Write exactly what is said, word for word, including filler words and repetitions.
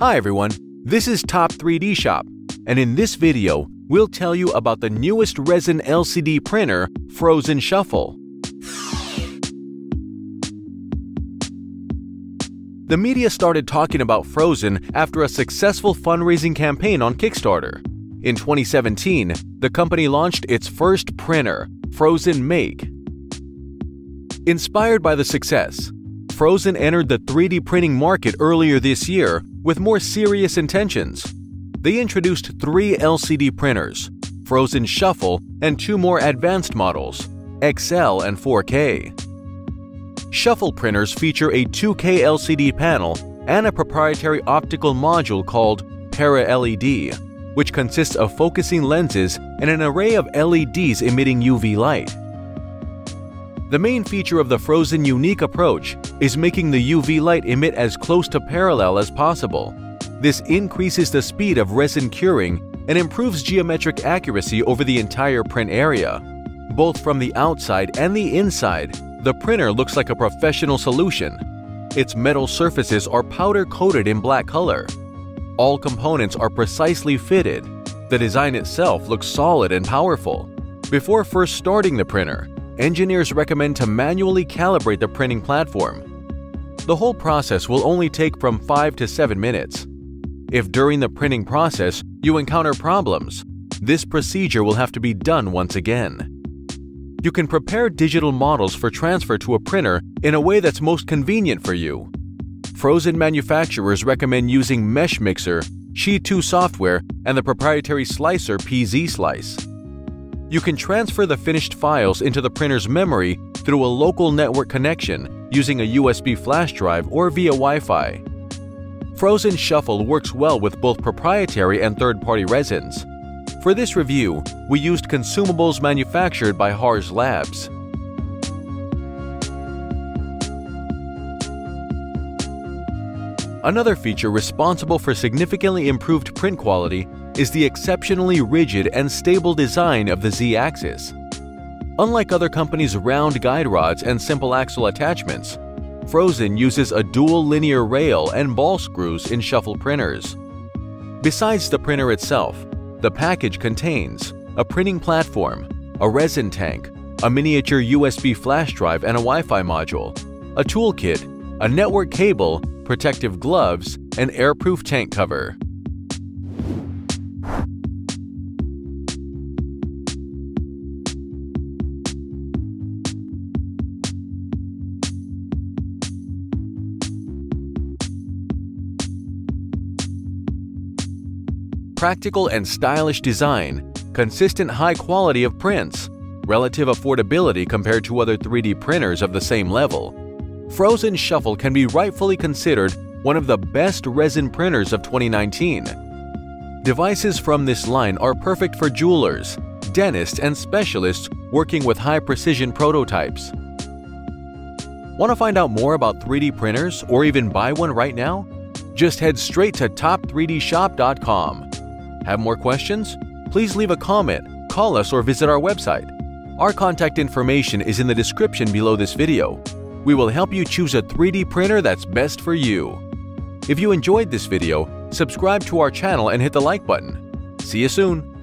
Hi everyone, this is Top three D Shop, and in this video, we'll tell you about the newest resin L C D printer, Phrozen Shuffle. The media started talking about Phrozen after a successful fundraising campaign on Kickstarter. In twenty seventeen, the company launched its first printer, Phrozen Make. Inspired by the success, Phrozen entered the three D printing market earlier this year with more serious intentions. They introduced three L C D printers, Phrozen Shuffle and two more advanced models, X L and four K. Shuffle printers feature a two K L C D panel and a proprietary optical module called ParaLED, which consists of focusing lenses and an array of L E Ds emitting U V light. The main feature of the Phrozen unique approach is making the U V light emit as close to parallel as possible. This increases the speed of resin curing and improves geometric accuracy over the entire print area. Both from the outside and the inside, the printer looks like a professional solution. Its metal surfaces are powder-coated in black color. All components are precisely fitted. The design itself looks solid and powerful. Before first starting the printer, engineers recommend to manually calibrate the printing platform. The whole process will only take from five to seven minutes. If during the printing process you encounter problems, this procedure will have to be done once again. You can prepare digital models for transfer to a printer in a way that's most convenient for you. Phrozen manufacturers recommend using Mesh Mixer, ChiTu software, and the proprietary slicer P Z Slice. You can transfer the finished files into the printer's memory through a local network connection using a U S B flash drive or via Wi-Fi. Phrozen Shuffle works well with both proprietary and third-party resins. For this review, we used consumables manufactured by Harz Labs. Another feature responsible for significantly improved print quality is the exceptionally rigid and stable design of the Z-axis. Unlike other companies' round guide rods and simple axle attachments, Phrozen uses a dual linear rail and ball screws in shuffle printers. Besides the printer itself, the package contains a printing platform, a resin tank, a miniature U S B flash drive and a Wi-Fi module, a toolkit, a network cable, protective gloves, and airproof tank cover. Practical and stylish design, consistent high quality of prints, relative affordability compared to other three D printers of the same level, Phrozen Shuffle can be rightfully considered one of the best resin printers of twenty nineteen. Devices from this line are perfect for jewelers, dentists, and specialists working with high-precision prototypes. Want to find out more about three D printers or even buy one right now? Just head straight to top three D shop dot com. Have more questions? Please leave a comment, call us, or visit our website. Our contact information is in the description below this video. We will help you choose a three D printer that's best for you. If you enjoyed this video, subscribe to our channel and hit the like button. See you soon!